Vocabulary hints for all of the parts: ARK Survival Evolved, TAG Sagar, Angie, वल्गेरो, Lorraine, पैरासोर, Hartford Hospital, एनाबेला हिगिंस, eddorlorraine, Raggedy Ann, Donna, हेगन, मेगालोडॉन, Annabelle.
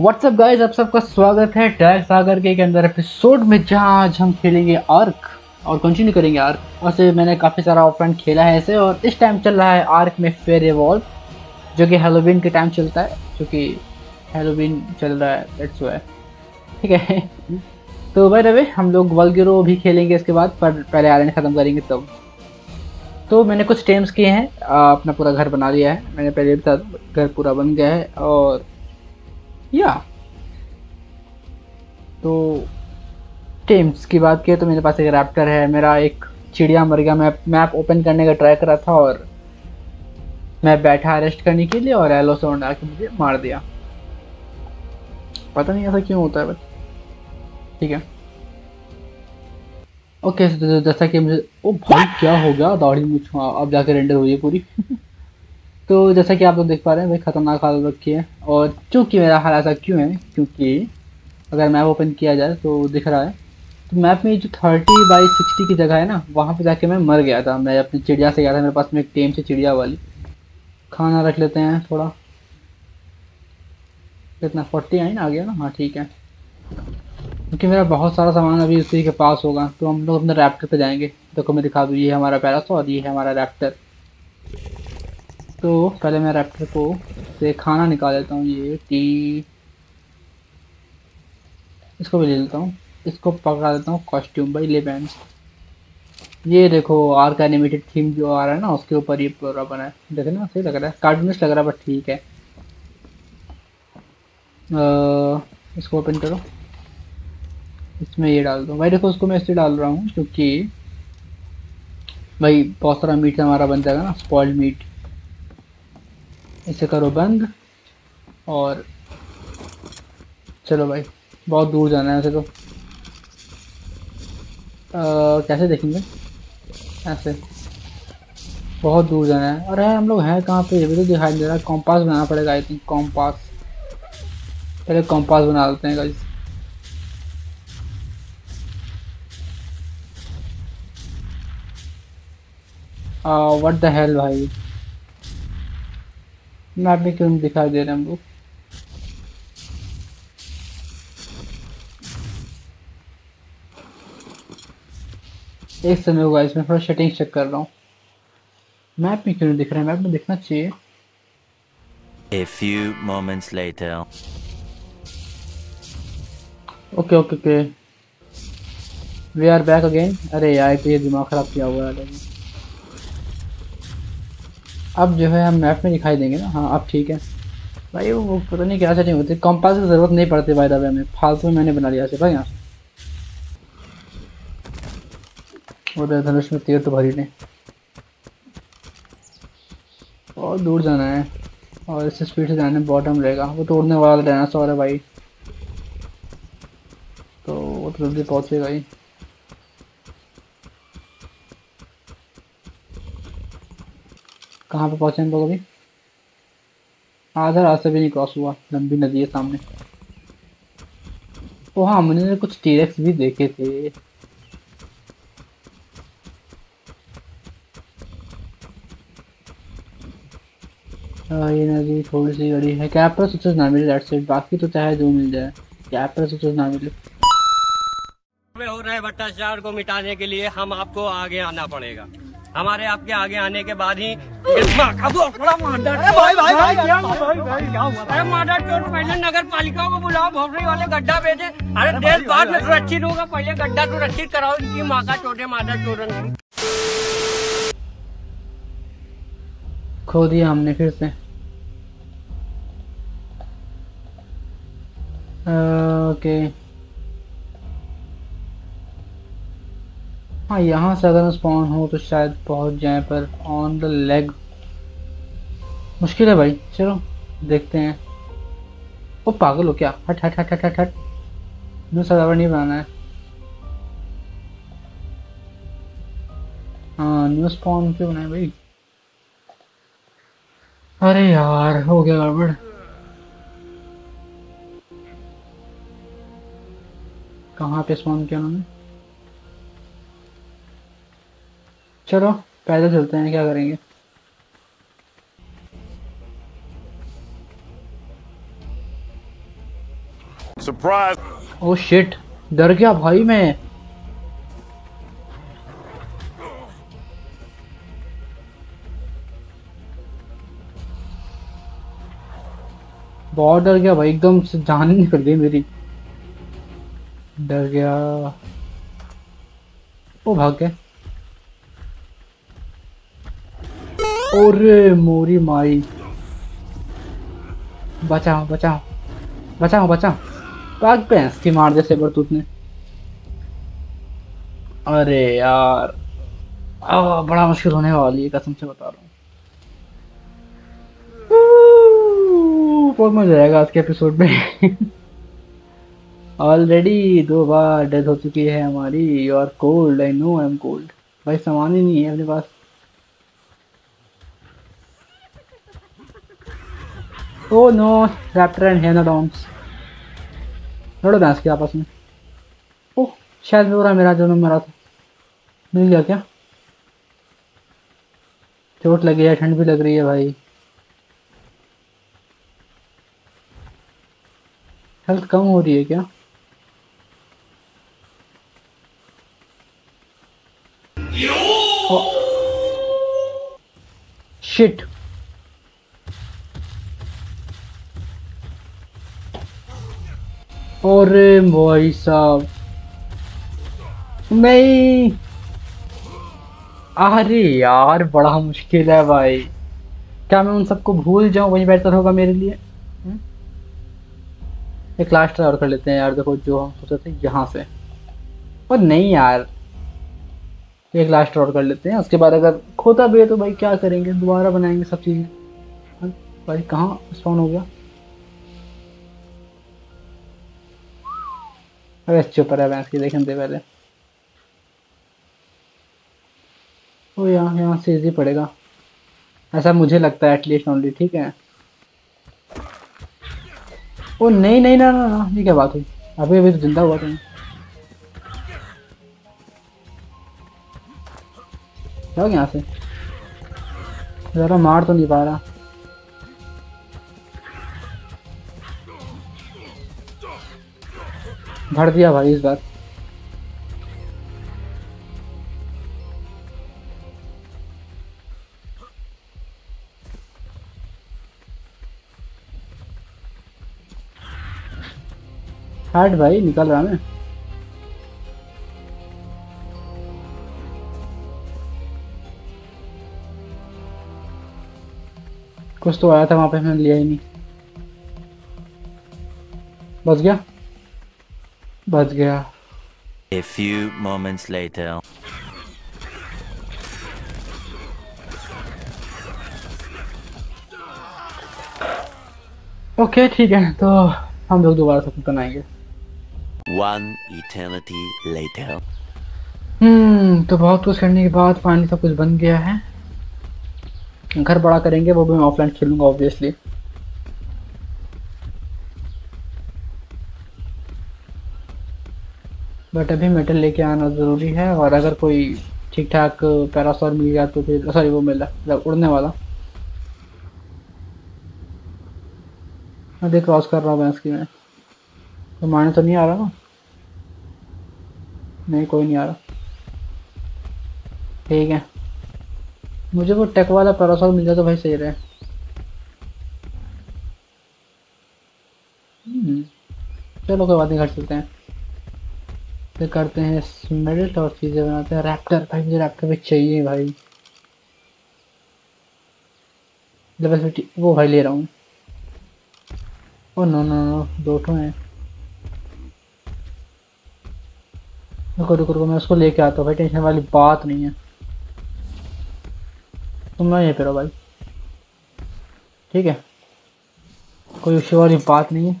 WhatsApp guys, आप सबका स्वागत है टैग सागर के अंदर एपिसोड में, जहां आज हम खेलेंगे आर्क और कंटिन्यू करेंगे आर्क। वैसे मैंने काफ़ी सारा ऑफलाइन खेला है ऐसे, और इस टाइम चल रहा है आर्क में फेयर इवॉल्व, जो कि हेलोवीन के टाइम चलता है, क्योंकि हेलोवीन चल रहा है, दैट्स व्हाई। ठीक है तो बाय द वे हम लोग वल्गेरो भी खेलेंगे इसके बाद, पर पहले आयरन ख़त्म करेंगे तब। तो मैंने कुछ टेम्स किए हैं, अपना पूरा घर बना लिया है मैंने, पहले भी था, घर पूरा बन गया है। और या तो टेम्स की बात की तो मेरे पास एक रैप्टर है, मेरा एक चिड़िया मर गया। मैं मैप ओपन करने का ट्राई कर रहा था और मैं बैठा रेस्ट करने के लिए, और एलो साउंड आके मुझे मार दिया। पता नहीं ऐसा क्यों होता है, बट ठीक है ओके। तो जैसा कि मुझे ओ भाई क्या हो गया, दाढ़ी मूछ अब जाके रेंडर हुई है पूरी। तो जैसा कि आप लोग देख पा रहे हैं भाई, ख़तरनाक हालत रखी है। और चूँकि मेरा हाल ऐसा क्यों है, क्योंकि अगर मैप ओपन किया जाए तो दिख रहा है, तो मैप में जो 30 बाई 60 की जगह है ना, वहाँ पे जाके मैं मर गया था। मैं अपनी चिड़िया से गया था, मेरे पास में एक टेम से चिड़िया वाली। खाना रख लेते हैं थोड़ा, कितना 49 आ गया ना, हाँ ठीक है। क्योंकि मेरा बहुत सारा सामान अभी उसी के पास होगा। तो हम लोग अपने रैप्टर पर जाएँगे, देखो मैं दिखा दूँ, ये हमारा पैरास और ये है हमारा रैप्टर। तो पहले मैं रैप्टर को से खाना निकाल लेता हूँ, ये टी इसको भी ले लेता हूँ, इसको पकड़ा देता हूँ कॉस्ट्यूम भाई ले बैंड। ये देखो आर्क एनिमेटेड थीम जो आ रहा है ना, उसके ऊपर ये पूरा बना है, देखे ना सही लग रहा है, कार्टूनिस्ट लग रहा है बट ठीक है। इसको ओपन करो, इसमें ये डाल दो भाई, देखो उसको मैं इसलिए डाल रहा हूँ क्योंकि भाई बहुत सारा मीट हमारा बन जाएगा ना, स्पॉइल्ड मीट। इसे करो बंद और चलो भाई, बहुत दूर जाना है ऐसे तो। कैसे देखेंगे ऐसे, बहुत दूर जाना है। अरे हम लोग हैं कहाँ पे, ये भी तो दिखाई दे रहा है। कॉम्पास बनाना पड़ेगा आई थिंक, कॉम्पास पहले कॉम्पास बना लेते हैं गाइस। व्हाट द हेल भाई, मैप में क्यों दिखाई दे रहे हैं हम लोग। एक समय होगा, इसमें थोड़ा सेटिंग चेक कर रहा हूँ। मैप में क्यों दिख रहा है, मैप में दिखना चाहिए। A few moments later. Okay okay okay, we are back again. अरे यार तो ये दिमाग खराब किया हुआ है। अब जो है हम मैप में दिखाई देंगे ना, हाँ अब ठीक है भाई। वो पता नहीं क्या सेटिंग होती है, कॉम्पास की ज़रूरत नहीं पड़ती भाई दावे में, फालतू में मैंने बना लिया से भाई। यहाँ वो धनुष में तीर तो भरी ने, और दूर जाना है और इससे स्पीड से जाने बॉटम रहेगा। वो तोड़ने वाला डायनासोर है भाई, तो वो तो जल्दी पहुँचेगा ही। कहाँ पे पहुँचे हम लोग, अभी आधा रास्ता भी नहीं क्रॉस हुआ, लंबी नदी है सामने। तो हाँ मैंने कुछ टीरेक्स भी देखे थे। ये नदी थोड़ी सी बड़ी है, कैपर सोचो ना मिले डेट से, बाकी तो चाहे जो मिल जाए, कैपर सोचो ना मिले। हो रहे भ्रष्टाचार को मिटाने के लिए हम आपको आगे आना पड़ेगा, हमारे आपके आगे आने के बाद ही नगर पालिका को बुलाओ, भोपड़ी वाले गड्ढा भेजे। अरे देश बाद में सुरक्षित होगा, पहले गड्ढा सुरक्षित कराओ इनकी माँ का छोटे माता चोरन। खो दिया हमने फिर से। ओके हाँ, यहाँ से अगर स्पॉन हो तो शायद पहुँच जाए, पर ऑन द लेग मुश्किल है भाई। चलो देखते हैं। ओ पागल हो क्या, हट हट हट हट हट हट, न्यू सर्वर नहीं बनाना है। हाँ न्यू स्पॉन क्यों बनाए भाई, अरे यार हो गया गड़बड़। कहाँ पे स्पॉन किया उन्होंने, चलो पैदल चलते हैं, क्या करेंगे। सरप्राइज। ओह शिट, डर गया भाई मैं। बहुत डर गया भाई, एकदम से जान निकल गई मेरी, डर गया। ओ भाग गया। अरे मोरी मारी, बचाओ बचाओ बचाओ बचाओ। भाग भैंस की मार दे सेबरतूत ने। अरे यार बड़ा मुश्किल होने वाली है, कसम से बता रहा हूँ। बहुत मजा आएगा आज के एपिसोड में। ऑलरेडी 2 बार डेथ हो चुकी है हमारी। You are cold, I know I am cold. भाई सामान ही नहीं है अपने पास। ओह नो, रैप्टर एंड हेनाडॉन्स लड़ो भैंस के आपस में। ओह शायद हो रहा मेरा जो मैं मरा था, मिल गया क्या? चोट लगी है, ठंड भी लग रही है भाई। हेल्थ कम हो रही है क्या? शिट, और भाई साहब नहीं। अरे यार बड़ा मुश्किल है भाई। क्या मैं उन सबको भूल जाऊं, वही बेहतर होगा मेरे लिए। एक लास्ट ट्राई और कर लेते हैं यार। देखो जो हम सोचते थे यहाँ से, और नहीं यार एक लास्ट ट्राई और कर लेते हैं। उसके बाद अगर खोता भी है तो भाई क्या करेंगे, दोबारा बनाएंगे सब चीज़ें। भाई कहाँ स्पॉन हो गया? अरे चुप रहा भैंस की, देखें दे पहले। ओ यहाँ यहाँ से इजी पड़ेगा ऐसा मुझे लगता है, एटलीस्ट ओनली। ठीक है। ओ नहीं नहीं ना ना ना, ये क्या बात हुई? अभी अभी तो जिंदा हुआ तुम। जाओ यहाँ से, जरा मार तो नहीं पा रहा। भर दिया भाई इस बार। हार्ट भाई निकल रहा मैं। कुछ तो आया था वहां पे, मैंने लिया ही नहीं। बच गया बच गया। A few moments later. Okay ठीक है, तो हम लोग दोबारा सब बनाएंगे। One eternity later. तो बहुत कुछ करने के बाद फाइनली सब कुछ बन गया है। घर बड़ा करेंगे, वो भी मैं ऑफलाइन खेलूंगा ऑब्वियसली। बट अभी मेटल लेके आना ज़रूरी है, और अगर कोई ठीक ठाक पैरासोर मिल गया तो फिर, सॉरी वो मिल रहा उड़ने वाला। मैं क्रॉस कर रहा हूँ भैंस की, मैं तो मारने तो नहीं आ रहा ना। नहीं कोई नहीं आ रहा, ठीक है। मुझे वो टेक वाला पैरासोर मिल जाए तो भाई सही रहे। चलो कोई बात नहीं, घर चलते हैं। तो करते हैं स्मेल्ट और चीज़ें बनाते हैं। रैप्टर भाई मुझे रैप्टर भी चाहिए भाई। वो भाई ले रहा हूँ। ओ नो नो नो, 2 ठो हैं। रुको रुको रुको, मैं उसको लेके आता हूँ भाई, टेंशन वाली बात नहीं है। तुम ना ये करो भाई, ठीक है, कोई इश्यू वाली बात नहीं है।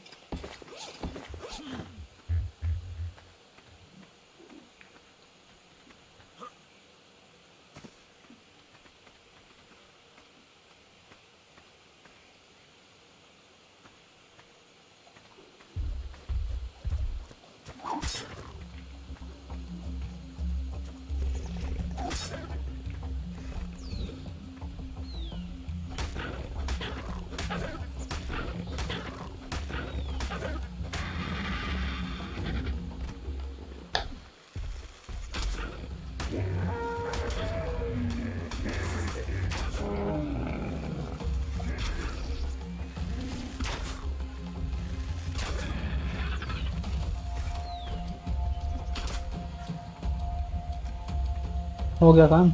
हो गया काम।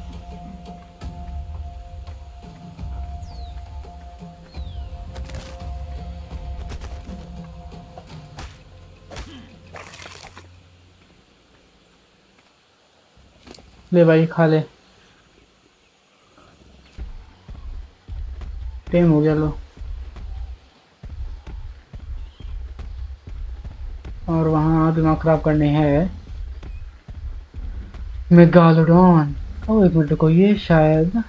ले भाई खा ले, टाइम हो गया। लो और वहाँ दिमाग खराब करने हैं मेगालोडॉन। ओ एक मिनट को, ये शायद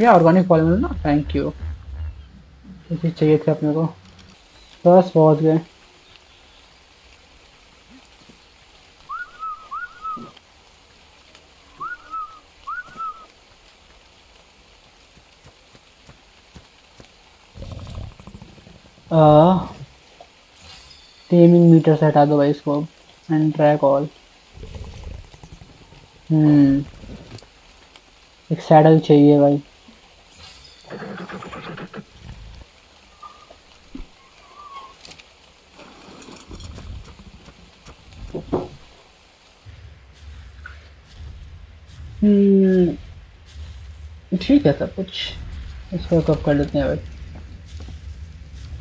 या ऑर्गेनिक पॉलीमर ना, थैंक यू, इसे चाहिए थे अपने को। बस पहुंच गए। टेमिंग मीटर से हटा दो भाई इसको, एंड ट्रैक ऑल। एक सैडल चाहिए भाई। ठीक है सब कुछ, इसको कब कर लेते हैं भाई।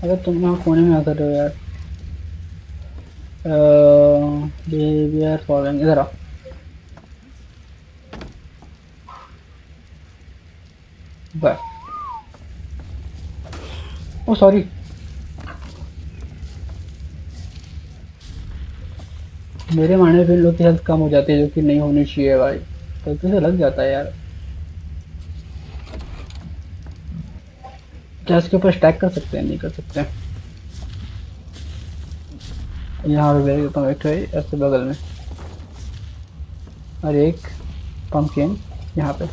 अगर तुम वहाँ कोने में आ कर रहे हो यार, बिहेवियर फॉलोइंग, इधर आओ। बस, ओ सॉरी, मेरे मानने पे लोग की हेल्थ कम हो जाती है, जो कि नहीं होनी चाहिए भाई, गलती से लग जाता है यार। क्या इसके ऊपर स्टैक कर सकते हैं? नहीं कर सकते। यहाँ पे बैठ जाता हूँ एक ऐसे बगल में, और एक पंपकिन यहाँ पे।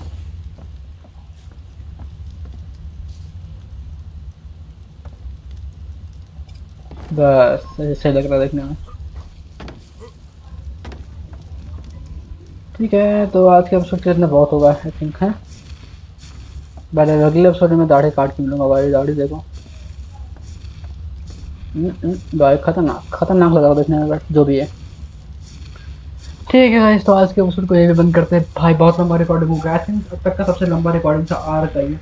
बस ऐसे लग रहा है देखने में। ठीक है, तो आज के एपिसोड के इतना बहुत होगा आई थिंक, है। बट अगले एपिसोड में दाढ़ी काट के मिलूंगा भाई। दाढ़ी देखो भाई, खतरनाक खतरनाक लग रहा है देखने में, बट जो भी है ठीक है गाइस। तो आज के एपिसोड को यही भी बंद करते हैं भाई, बहुत लंबा रिकॉर्डिंग हो गया। आई थिंक अब तक का सबसे लंबा रिकॉर्डिंग था आर्क।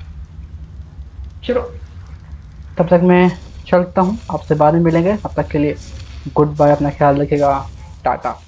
चलो तब तक मैं चलता हूँ, आपसे बाद में मिलेंगे। तब तक के लिए गुड बाय, अपना ख्याल रखिएगा, टाटा।